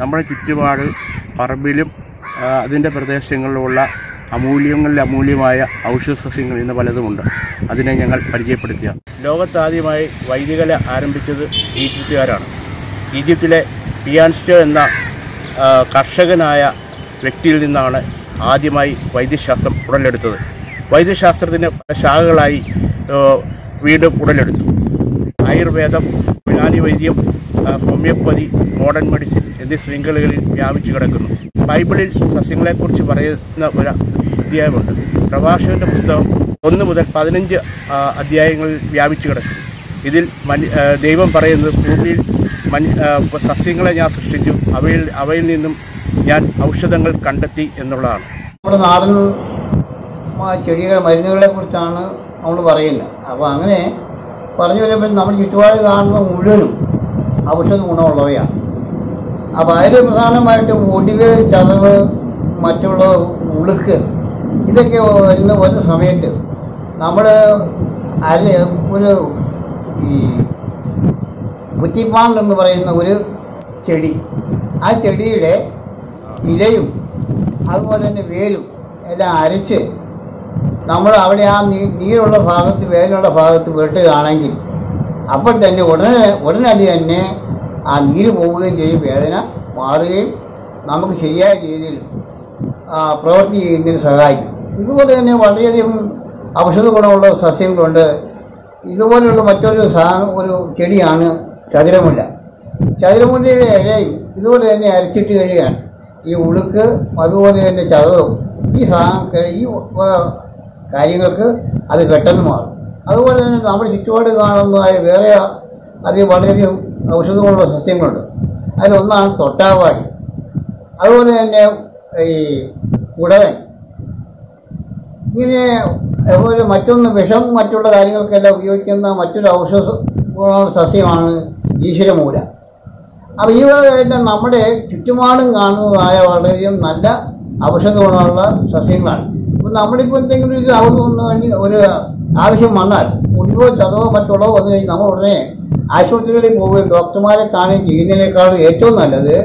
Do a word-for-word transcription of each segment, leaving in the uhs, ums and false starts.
നമ്മുടെ ചുറ്റുപാട് പറമ്പിലും അതിൻ്റെ പ്രദേശങ്ങളിലുള്ള അമൂല്യങ്ങളിൽ അമൂല്യമായ ഔഷധ സസ്യങ്ങൾ ഇന്ന് പലതുമുണ്ട്. അതിനെ ഞങ്ങൾ പരിചയപ്പെടുത്തുക. ലോകത്താദ്യമായി വൈദികല ആരംഭിച്ചത് ഈജിപ്തുകാരാണ്. ഈജിപ്തിലെ പിയാൻസ്റ്റോ എന്ന കർഷകനായ വ്യക്തിയിൽ നിന്നാണ് ആദ്യമായി വൈദ്യശാസ്ത്രം ഉടലെടുത്തത്. വൈദ്യശാസ്ത്രത്തിന് പല ശാഖകളായി വീണ്ടും ഉടലെടുത്തു. ആയുർവേദം, യുനാനി വൈദ്യം, ഹോമിയോപ്പതി, മോഡേൺ മെഡിസിൻ എന്നീ ശൃംഖലകളിൽ വ്യാപിച്ചു കിടക്കുന്നു. ബൈബിളിൽ സസ്യങ്ങളെക്കുറിച്ച് പറയുന്ന ഒരു അധ്യായമുണ്ട്. പ്രഭാഷകന്റെ പുസ്തകം ഒന്ന് മുതൽ പതിനഞ്ച് അധ്യായങ്ങളിൽ വ്യാപിച്ചു കിടക്കുന്നു. ഇതിൽ ദൈവം പറയുന്നത്, ഭൂമിയിൽ സസ്യങ്ങളെ ഞാൻ സൃഷ്ടിച്ചു, അവയിൽ അവയിൽ നിന്നും ഞാൻ ഔഷധങ്ങൾ കണ്ടെത്തി എന്നുള്ളതാണ്. നമ്മുടെ നാടൻ ചെടികൾ മരുന്നുകളെ കുറിച്ചാണ് നമ്മൾ പറയില്ല. അപ്പോൾ അങ്ങനെ പറഞ്ഞു വരുമ്പോൾ നമ്മുടെ ചുറ്റുപാട് കാണുന്ന മുഴുവനും ഔഷധ ഗുണമുള്ളവയാണ്. അപ്പോൾ അതിൽ പ്രധാനമായിട്ട് ഒടിവ്, ചതവ്, മറ്റുള്ള ഉളുക്ക്, ഇതൊക്കെ വരുന്ന ഒരു സമയത്ത് നമ്മൾ അരി ഒരു ഈ കുറ്റിപ്പാണ്ടെന്ന് പറയുന്ന ഒരു ചെടി, ആ ചെടിയുടെ ഇലയും അതുപോലെ തന്നെ വേരും എല്ലാം അരച്ച് നമ്മൾ അവിടെ ആ നീ നീരുള്ള ഭാഗത്ത് വേലുള്ള ഭാഗത്ത് വെട്ടുകയാണെങ്കിൽ അപ്പോൾ തന്നെ ഉടനെ ഉടനടി തന്നെ ആ നീര് പോവുകയും ചെയ്യും, വേദന മാറുകയും നമുക്ക് ശരിയായ രീതിയിൽ പ്രവൃത്തി ചെയ്യുന്നതിന് സഹായിക്കും. ഇതുപോലെ തന്നെ വളരെയധികം ഔഷധ ഗുണമുള്ള സസ്യങ്ങളുണ്ട്. ഇതുപോലെയുള്ള മറ്റൊരു സാധനം ഒരു ചെടിയാണ് ചതുരമുല്ല. ചതുരമുല്ലയുടെ ഇലയും ഇതുപോലെ തന്നെ അരച്ചിട്ട് കഴിയുകയാണ് ഈ ഉളുക്ക് അതുപോലെ തന്നെ ചതവും ഈ സാധനം ഈ കാര്യങ്ങൾക്ക് അത് പെട്ടെന്ന് മാറും. അതുപോലെ തന്നെ നമ്മുടെ ചുറ്റുപാട് കാണുന്നതായ വേറെ അത് വളരെയധികം ഔഷധങ്ങളുള്ള സസ്യങ്ങളുണ്ട്. അതിലൊന്നാണ് തൊട്ടാവാടി, അതുപോലെ തന്നെ ഈ കുടവൻ, ഇങ്ങനെ അതുപോലെ മറ്റൊന്ന് വിഷം മറ്റുള്ള കാര്യങ്ങൾക്കെല്ലാം ഉപയോഗിക്കുന്ന മറ്റൊരു ഔഷധ ഗുണമുള്ള സസ്യമാണ് ഈശ്വരമൂല. അപ്പോൾ ഈ വകയായിട്ട് നമ്മുടെ ചുറ്റുപാടും കാണുന്നതായ വളരെയധികം നല്ല ഔഷധ ഗുണമുള്ള സസ്യങ്ങളാണ്. ഇപ്പം നമ്മളിപ്പോൾ എന്തെങ്കിലും ഒരു ഔഷധത്തിന് വേണ്ടി ഒരു ആവശ്യം വന്നാൽ ഒടിവോ ചതവോ മറ്റുള്ളവോ വന്നു കഴിഞ്ഞാൽ നമ്മൾ ഉടനെ ആശുപത്രികളിൽ പോവുകയും ഡോക്ടർമാരെ കാണുകയും ചെയ്യുന്നതിനേക്കാളും ഏറ്റവും നല്ലത്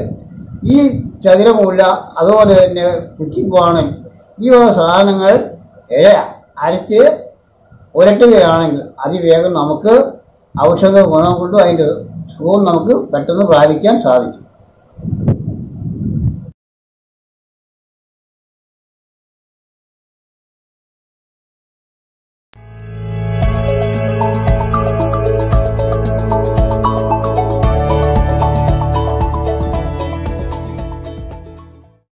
ഈ ചതുരമുല്ല അതുപോലെ തന്നെ കുറ്റിപ്പാണൽ ഈ വക സാധനങ്ങൾ ഇല അരച്ച് ഉരട്ടുകയാണെങ്കിൽ അതിവേഗം നമുക്ക് ഔഷധ ഗുണം കൊണ്ടും അതിൻ്റെ സുഖവും നമുക്ക് പെട്ടെന്ന് പ്രാപിക്കാൻ സാധിക്കും.